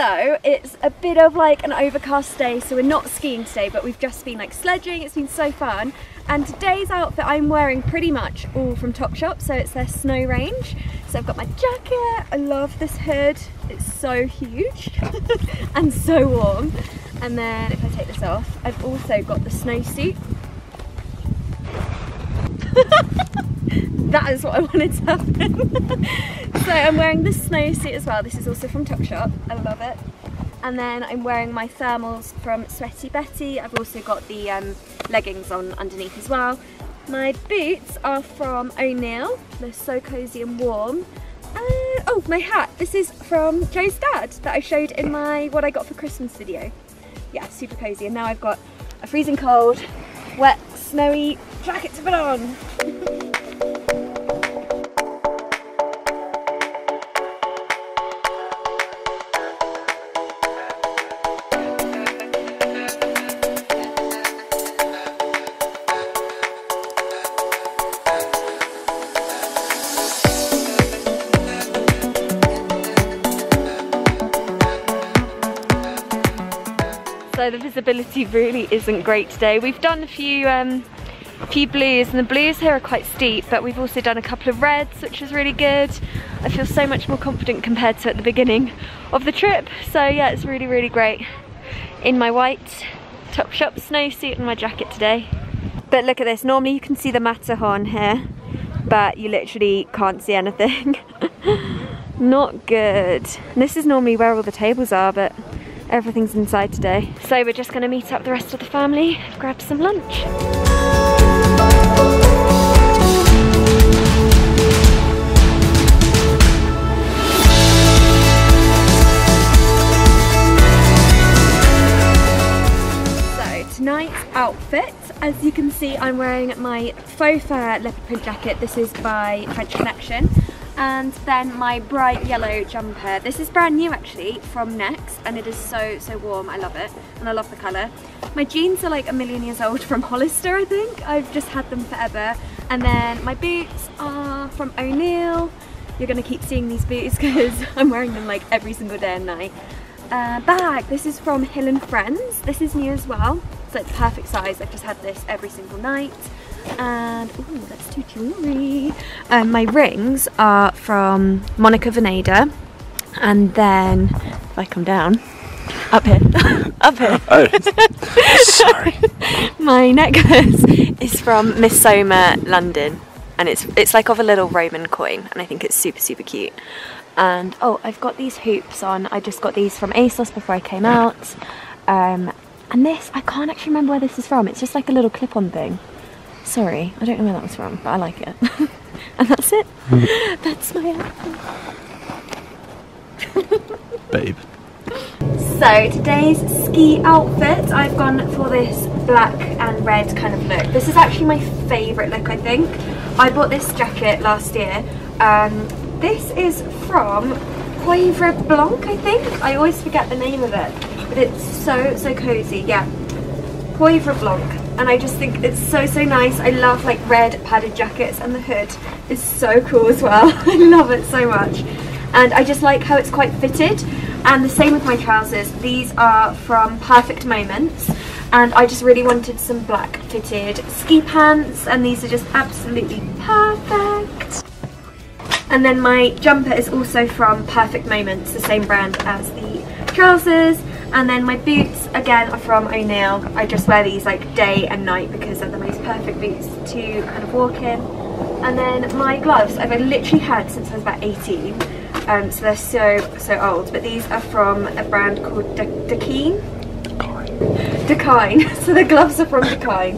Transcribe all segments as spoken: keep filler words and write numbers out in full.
So it's a bit of like an overcast day, so we're not skiing today, but we've just been like sledging. It's been so fun. And today's outfit I'm wearing pretty much all from Topshop, so it's their snow range. So I've got my jacket, I love this hood, it's so huge and so warm. And then if I take this off, I've also got the snowsuit. That is what I wanted to happen. So I'm wearing this snowsuit as well, this is also from Topshop, I love it. And then I'm wearing my thermals from Sweaty Betty. I've also got the um, leggings on underneath as well. My boots are from O'Neill, they're so cozy and warm. Uh, oh, my hat, this is from Joe's dad that I showed in my what I got for Christmas video. Yeah, super cozy. And now I've got a freezing cold, wet, snowy jacket to put on. So the visibility really isn't great today. We've done a few um, few blues, and the blues here are quite steep, but we've also done a couple of reds, which is really good. I feel so much more confident compared to at the beginning of the trip. So yeah, it's really, really great. In my white Topshop snowsuit and my jacket today. But look at this, normally you can see the Matterhorn here, but you literally can't see anything. Not good. And this is normally where all the tables are, but everything's inside today. So we're just gonna meet up the rest of the family, grab some lunch. So tonight's outfit, as you can see, I'm wearing my faux fur leopard print jacket. This is by French Connection. And then my bright yellow jumper. This is brand new actually from Next, and it is so, so warm. I love it, and I love the colour. My jeans are like a million years old from Hollister, I think. I've just had them forever. And then my boots are from O'Neill. You're gonna keep seeing these boots because I'm wearing them like every single day and night. Uh, bag, this is from Hill and Friends. This is new as well, so it's perfect size. I've just had this every single night. And ooh, let's do jewellery. Um, my rings are from Monica Vinader, and then if I come down, up here, up here. Oh, sorry. My necklace is from Missoma London, and it's it's like of a little Roman coin, and I think it's super super cute. And oh, I've got these hoops on. I just got these from ASOS before I came out. Um, and this, I can't actually remember where this is from. It's just like a little clip-on thing. Sorry, I don't know where that was from, but I like it. And that's it. That's my outfit. Babe. So today's ski outfit, I've gone for this black and red kind of look. This is actually my favourite look, I think. I bought this jacket last year. Um, this is from Poivre Blanc, I think. I always forget the name of it, but it's so, so cozy. Yeah, Poivre Blanc. And I just think it's so, so nice. I love like red padded jackets, and the hood is so cool as well. I love it so much. And I just like how it's quite fitted. And the same with my trousers. These are from Perfect Moments. And I just really wanted some black fitted ski pants, and these are just absolutely perfect. And then my jumper is also from Perfect Moments, the same brand as the trousers. And then my boots, again, are from O'Neill. I just wear these like day and night because they're the most perfect boots to kind of walk in. And then my gloves, I've literally had since I was about eighteen. Um, so they're so, so old. But these are from a brand called Dakine. Dakine. So the gloves are from Dakine.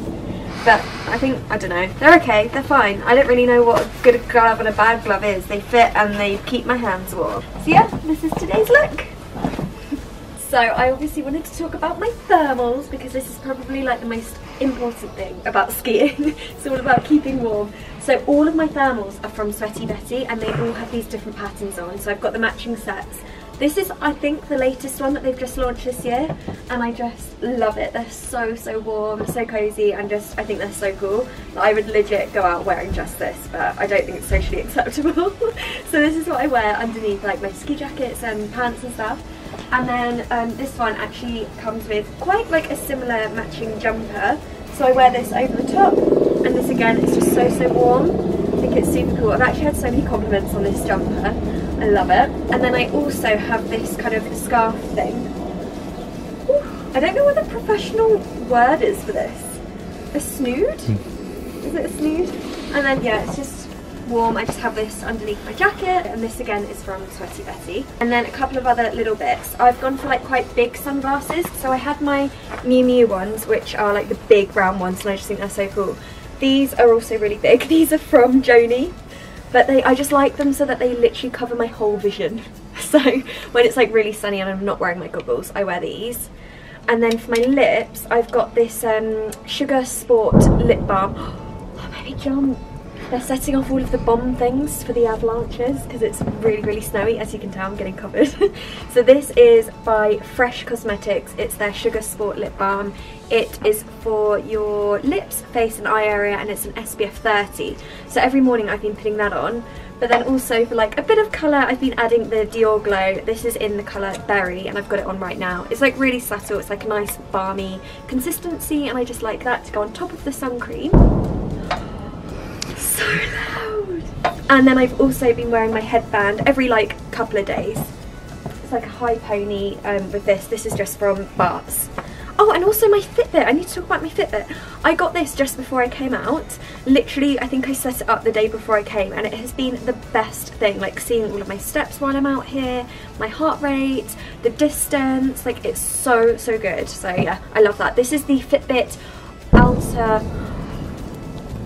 But I think, I don't know, they're okay, they're fine. I don't really know what a good glove and a bad glove is. They fit and they keep my hands warm. So yeah, this is today's look. So I obviously wanted to talk about my thermals because this is probably like the most important thing about skiing. It's all about keeping warm. So all of my thermals are from Sweaty Betty, and they all have these different patterns on. So I've got the matching sets. This is, I think, the latest one that they've just launched this year, and I just love it. They're so, so warm, so cozy, and just, I think they're so cool. I would legit go out wearing just this, but I don't think it's socially acceptable. So this is what I wear underneath like my ski jackets and pants and stuff. And then um, this one actually comes with quite like a similar matching jumper. So I wear this over the top, and this again is just so, so warm. I think it's super cool. I've actually had so many compliments on this jumper. I love it. And then I also have this kind of scarf thing. Ooh, I don't know what the professional word is for this. A snood? Mm. Is it a snood? And then yeah, it's just warm. I just have this underneath my jacket, and this again is from Sweaty Betty. And then a couple of other little bits. I've gone for like quite big sunglasses, so I had my Miu Miu ones, which are like the big round ones, and I just think they're so cool. These are also really big. These are from Joni, but they I just like them so that they literally cover my whole vision. So when it's like really sunny and I'm not wearing my goggles, I wear these. And then for my lips, I've got this um, Sugar Sport lip balm. Oh, baby jump. They're setting off all of the bomb things for the avalanches because it's really, really snowy. As you can tell, I'm getting covered. So this is by Fresh Cosmetics. It's their Sugar Sport lip balm. It is for your lips, face and eye area, and it's an S P F thirty. So every morning I've been putting that on. But then also for like a bit of colour, I've been adding the Dior Glow. This is in the colour Berry, and I've got it on right now. It's like really subtle. It's like a nice balmy consistency, and I just like that to go on top of the sun cream. So loud. And then I've also been wearing my headband every like couple of days. It's like a high pony um, with this. This is just from Bart's. Oh, and also my Fitbit. I need to talk about my Fitbit. I got this just before I came out. Literally, I think I set it up the day before I came, and it has been the best thing. Like seeing all of my steps while I'm out here, my heart rate, the distance. Like it's so, so good. So yeah, I love that. This is the Fitbit Alta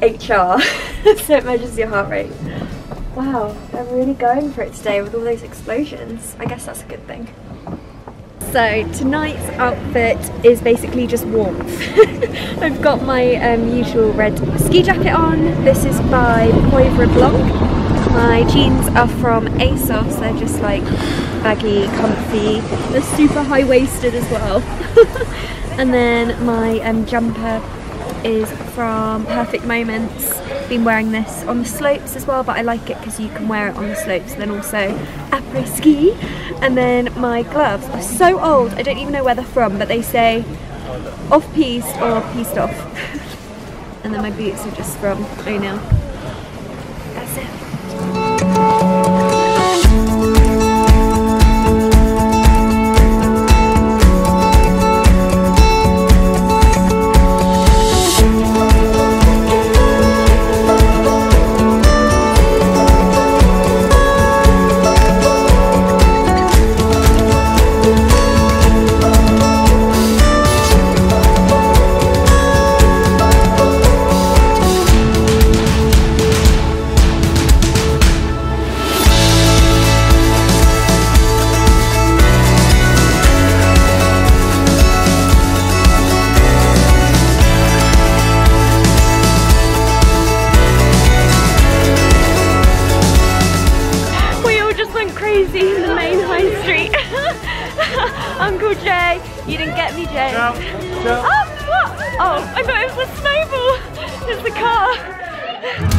H R. So it measures your heart rate. Wow, I'm really going for it today with all those explosions. I guess that's a good thing. So tonight's outfit is basically just warmth. I've got my um, usual red ski jacket on. This is by Poivre Blanc. My jeans are from ASOS. They're just like baggy, comfy. They're super high-waisted as well. And then my um, jumper is from Perfect Moment. Been wearing this on the slopes as well, but I like it because you can wear it on the slopes, and then also après ski. And then my gloves are so old, I don't even know where they're from, but they say off-piste or pieced off. And then my boots are just from O'Neill. That's it. Oh, what? Oh, I thought it was a snowball. It's the car.